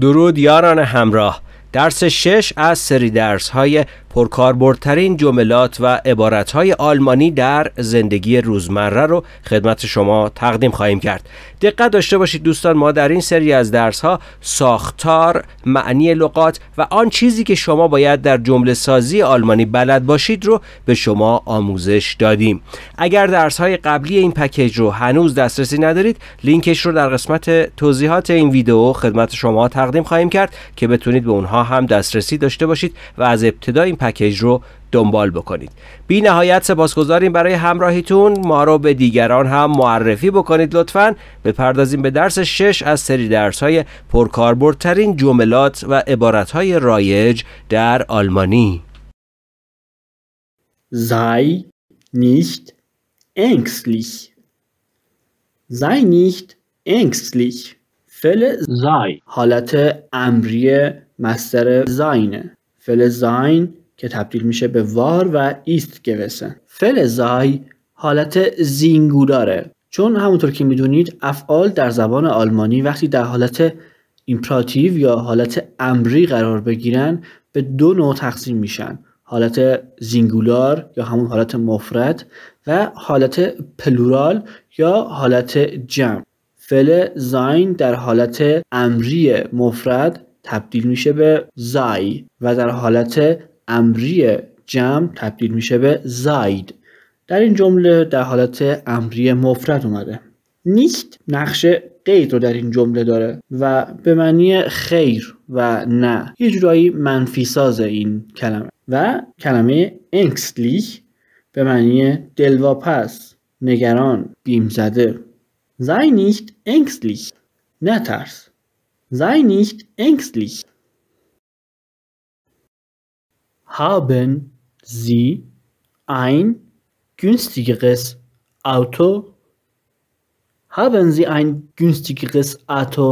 درود یاران همراه. درس 6 از سری درس‌های پرکاربردترین جملات و عبارات‌های آلمانی در زندگی روزمره رو خدمت شما تقدیم خواهیم کرد. دقت داشته باشید دوستان، ما در این سری از درس‌ها ساختار، معنی لغات و آن چیزی که شما باید در جمله سازی آلمانی بلد باشید رو به شما آموزش دادیم. اگر درس‌های قبلی این پکیج رو هنوز دسترسی ندارید، لینکش رو در قسمت توضیحات این ویدیو خدمت شما تقدیم خواهیم کرد که بتونید به اونها هم دسترسی داشته باشید و از ابتدا این پکیج رو دنبال بکنید. بی نهایت سپاسگزاریم برای همراهیتون. ما رو به دیگران هم معرفی بکنید لطفاً. بپردازیم به درس 6 از سری درس‌های پرکاربردترین جملات و عبارات‌های رایج در آلمانی. Sei nicht ängstlich. Sei nicht ängstlich. فعل sei حالت امریه مصدر زاینه. فعل زاین که تبدیل میشه به وار و ایست گوسه. فعل زای حالت زینگولاره، چون همونطور که میدونید افعال در زبان آلمانی وقتی در حالت ایمپراتیو یا حالت امری قرار بگیرن به دو نوع تقسیم میشن: حالت زینگولار یا همون حالت مفرد و حالت پلورال یا حالت جمع. فعل زاین در حالت امری مفرد تبدیل میشه به زای و در حالت امری جمع تبدیل میشه به زاید. در این جمله در حالت امری مفرد اومده. نیست نقش قید رو در این جمله داره و به معنی خیر و نه، یه جورایی منفی ساز این کلمه. و کلمه انگستلیش به معنی دلواپس، نگران، بیم زده. Sei nicht ängstlich. نترس. Sei nicht ängstlich. Haben Sie ein günstigeres Auto? Haben Sie ein günstigeres Auto?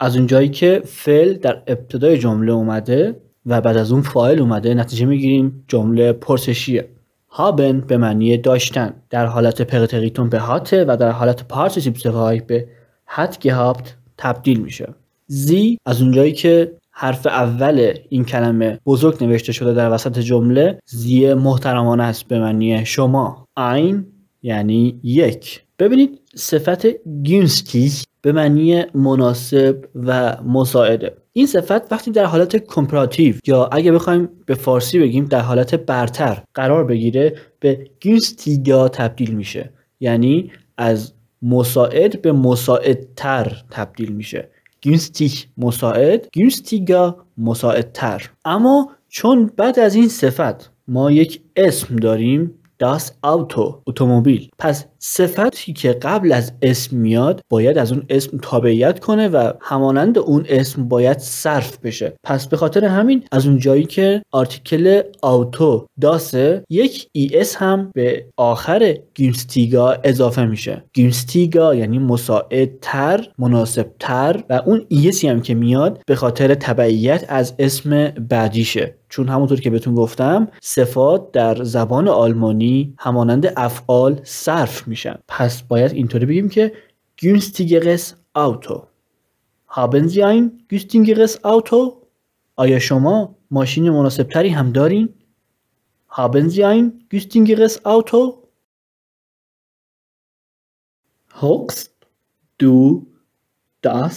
از اونجایی که فعل در ابتدای جمله اومده و بعد از اون فاعل اومده، نتیجه میگیریم جمله پرسشیه. haben به معنی داشتن، در حالت پرتریتون به هاته و در حالت پارتیسیپل به hat gehabt تبدیل میشه. زی از اونجایی که حرف اول این کلمه بزرگ نوشته شده در وسط جمله، زی محترمانه است به معنی شما. این یعنی یک. ببینید صفت گینسکی به معنی مناسب و مساعده. این صفت وقتی در حالت کمپراتیو یا اگه بخوایم به فارسی بگیم در حالت برتر قرار بگیره به گینستیگا تبدیل میشه، یعنی از مساعد به مساعدتر تبدیل میشه. گینستیگ مساعد، گینستیگا مساعدتر. اما چون بعد از این صفت ما یک اسم داریم، داس آوتو، اتومبیل، پس صفتی که قبل از اسم میاد باید از اون اسم تابعیت کنه و همانند اون اسم باید صرف بشه. پس به خاطر همین از اون جایی که آرتیکل آوتو داسه، یک ای اس هم به آخر گینستیگا اضافه میشه. گینستیگا یعنی مساعدتر، مناسبتر و اون ای اسی هم که میاد به خاطر تبعیت از اسم بعدیشه، چون همونطور که بهتون گفتم صفات در زبان آلمانی همانند افعال صرف میشن. پس باید اینطوری بگیم که günstigeres Auto. Haben Sie ein günstigeres Auto؟ آیا شما ماشین مناسبتری هم دارین؟ Haben Sie ein günstigeres Auto؟ Hockst du das؟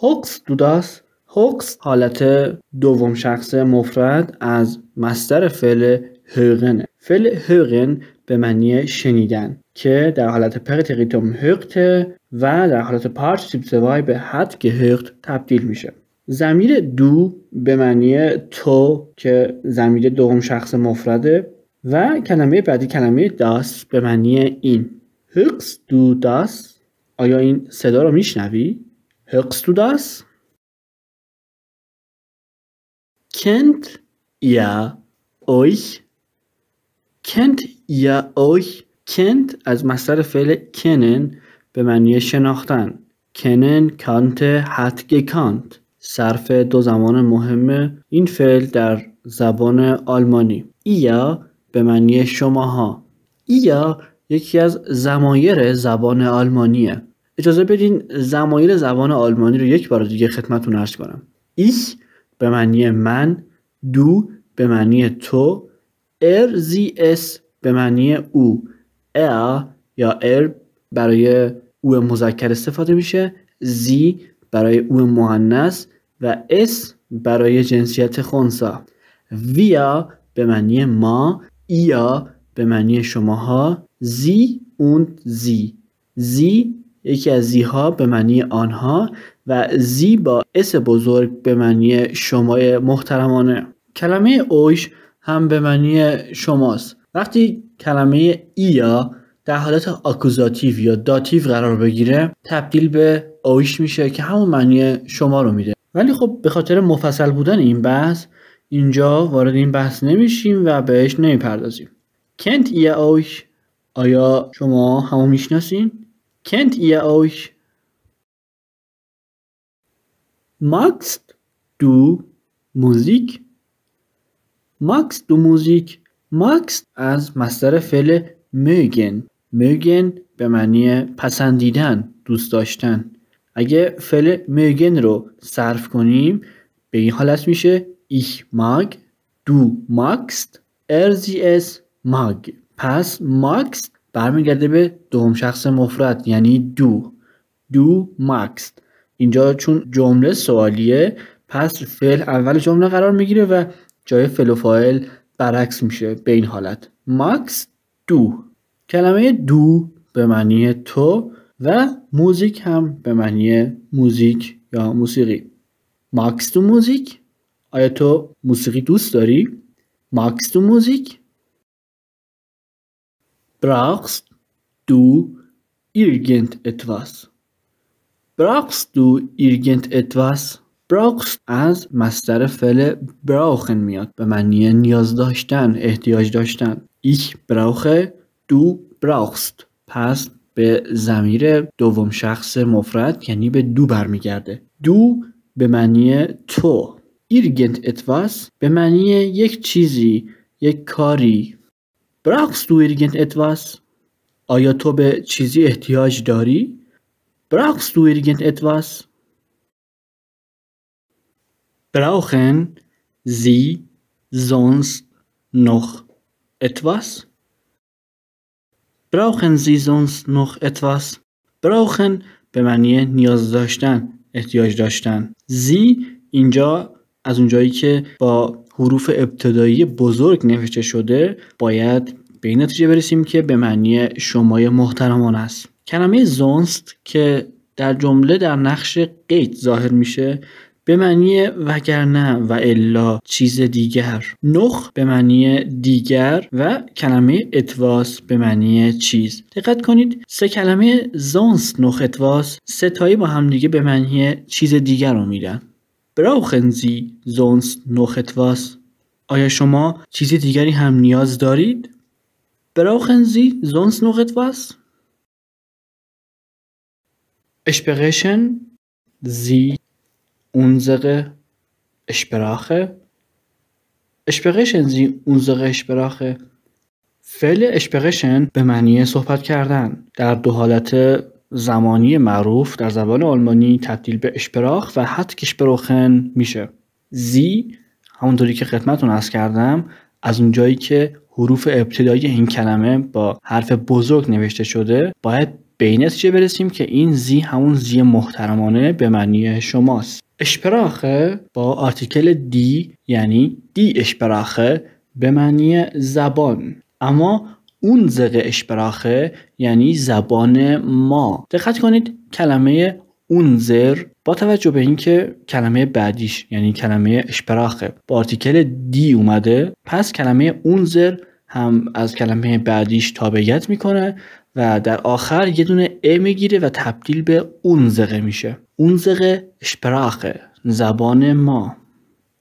Hockst du das؟ هوکس حالت دوم شخص مفرد از مصدر فعل هرگنه. فعل هرگن به معنی شنیدن که در حالت پرتریتوم هرگته و در حالت پارتیسیپل به hat gehört تبدیل میشه. ضمیر دو به معنی تو که ضمیر دوم شخص مفرده و کلمه بعدی کلمه داس به معنی این. هرگس دو داس، آیا این صدا رو میشنوی؟ هرگس دو داس؟ Kennt ihr euch؟ Kennt ihr euch؟ Kennt از مصدر فعل kennen به معنی شناختن. kennen kannte hat gekannt. صرف دو زمان مهم این فعل در زبان آلمانی. ihr به معنی شماها. ihr یکی از ضمایر زبان آلمانیه. اجازه بدین ضمایر زبان آلمانی رو یک بار دیگه خدمتتون عرض کنم. ایش به معنی من، دو به معنی تو، ار زی اس به معنی او، ار یا ار برای او مذکر استفاده میشه، زی برای او مؤنث و اس برای جنسیت خنثی. ویا به معنی ما، ایا به معنی شماها، زی اون زی، زی یکی از زیها به معنی آنها و زی با اس بزرگ به معنی شمای محترمانه. کلمه اویش هم به معنی شماست. وقتی کلمه ایا در حالت آکوزاتیو یا داتیو قرار بگیره تبدیل به اویش میشه که همون معنی شما رو میده. ولی خب به خاطر مفصل بودن این بحث اینجا وارد این بحث نمیشیم و بهش نمیپردازیم. کنت ایا اویش؟ آیا شما همو میشناسین؟ Kennt ihr euch? Magst du Musik? Magst du Musik? Magst از مصدر فعل mögen. Mögen به معنی پسندیدن، دوست داشتن. اگه فعل mögen رو صرف کنیم به این حالت میشه ich mag, du magst, er sie es mag. پس magst برمیگرده به دوم شخص مفرد یعنی دو، دو ماکست. اینجا چون جمله سوالیه پس فعل اول جمله قرار میگیره و جای فعل و فاعل برعکس میشه به این حالت ماکس دو. کلمه دو به معنی تو و موزیک هم به معنی موزیک یا موسیقی. ماکس تو موزیک؟ آیا تو موسیقی دوست داری؟ ماکس تو موزیک؟ Brauchst du irgendetwas? Brauchst du irgendetwas? Brauchst از مصدر فعل brauchen میاد به معنی نیاز داشتن، احتیاج داشتن. Ich brauche، du brauchst. پس به ضمیر دوم شخص مفرد یعنی به دو برمیگرده. دو به معنی تو، irgendetwas به معنی یک چیزی، یک کاری. Brauchst du irgendetwas? آیا تو به چیزی احتیاج داری؟ Brauchst du irgendetwas? Brauchen Sie sonst noch etwas? Brauchen Sie sonst noch etwas? Brauchen به معنی نیاز داشتن، احتیاج داشتن. Sie اینجا از اونجایی که با حروف ابتدایی بزرگ نوشته شده باید به این نتیجه برسیم که به معنی شمای محترمان است. کلمه زونست که در جمله در نقش قید ظاهر میشه به معنی وگرنه و الا، چیز دیگر. نخ به معنی دیگر و کلمه اتواس به معنی چیز. دقت کنید سه کلمه زونست نخ اتواس ستایی با هم دیگه به معنی چیز دیگر رو میدن. Brauchen Sie sonst noch etwas? آیا شما چیز دیگری هم نیاز دارید؟ Brauchen Sie sonst noch etwas? Sprechen Sie unsere Sprache? Sprechen Sie unsere Sprache? فعل sprechen به معنی صحبت کردن در دو حالت زمانی معروف در زبان آلمانی تبدیل به اشپراخ و حتی اشپراخن میشه. زی همونطوری که خدمتتون عرض کردم از اونجایی که حروف ابتدایی این کلمه با حرف بزرگ نوشته شده باید به این نتیجه برسیم که این زی همون زی محترمانه به معنی شماست. اشپراخه با آرتیکل دی یعنی دی اشپراخه به معنی زبان، اما اون زغه اشپراخه یعنی زبان ما. دقت کنید کلمه اونزر با توجه به اینکه کلمه بعدیش یعنی کلمه اشپراخه با آرتیکل دی اومده پس کلمه اونزر هم از کلمه بعدیش تابعیت میکنه و در آخر یه دونه ا میگیره و تبدیل به اونزغه میشه. اونزغه اشپراخه زبان ما.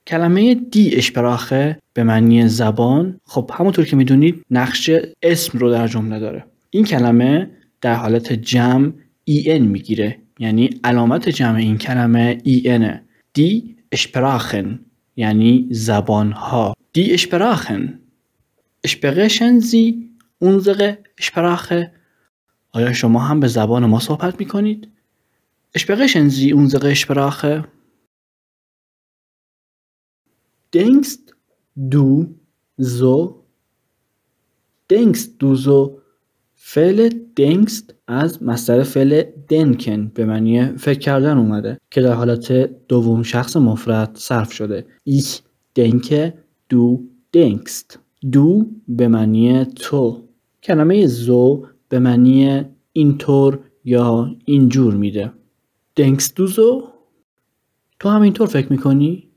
کلمه دی اشپراخه به معنی زبان خب همونطور که میدونید نقش اسم رو در جمله داره. این کلمه در حالت جمع این میگیره یعنی علامت جمع این کلمه اینه. دی اشپراخن یعنی زبان ها. دی اشپراخن. اشپرشن زی اونزغه اشپراخه. آیا شما هم به زبان ما صحبت می کنید؟ اسپرشن زی unsere Sprache؟ Denkst du so? Denkst du so؟ فعل denkst از مصدر فعل denken به معنی فکر کردن اومده که در حالت دوم شخص مفرد صرف شده. Ich denke، du denkst. دو به معنی تو. کلمه زو به معنی اینطور یا اینجور میده. Denkst du so؟ تو هم اینطور فکر میکنی؟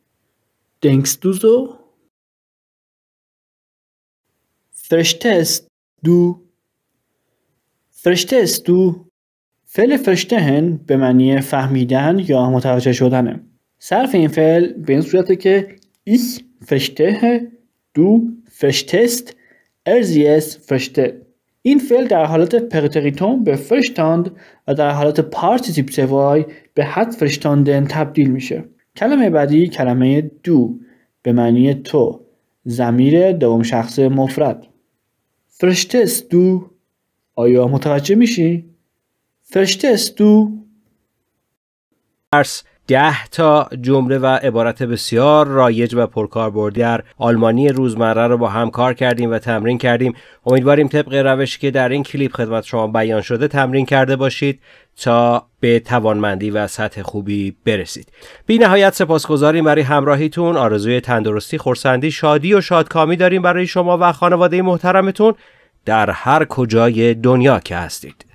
Denkst du so؟ Verstehst du؟ Verstehst du؟ فعل verstehen به معنی فهمیدن یا متوجه شدنه. صرف این فعل به این صورته که ich verstehe، du verstehst، er sie es versteht. این فعل در حالت پرتریتوم به verstand و در حالت پارتیسیپ سوای به hat verstanden تبدیل میشه. کلمه بعدی کلمه دو به معنی تو، ضمیر دوم شخص مفرد. Verstehst du؟ آیا متوجه میشی؟ Verstehst du؟ درس 10 تا جمله و عبارت بسیار رایج و پرکاربردی در آلمانی روزمره رو با هم کار کردیم و تمرین کردیم. امیدواریم طبق روشی که در این کلیپ خدمت شما بیان شده تمرین کرده باشید تا به توانمندی و سطح خوبی برسید. بی نهایت سپاسگزاریم برای همراهیتون. آرزوی تندرستی، خرسندی، شادی و شادکامی داریم برای شما و خانواده محترمتون در هر کجای دنیا که هستید.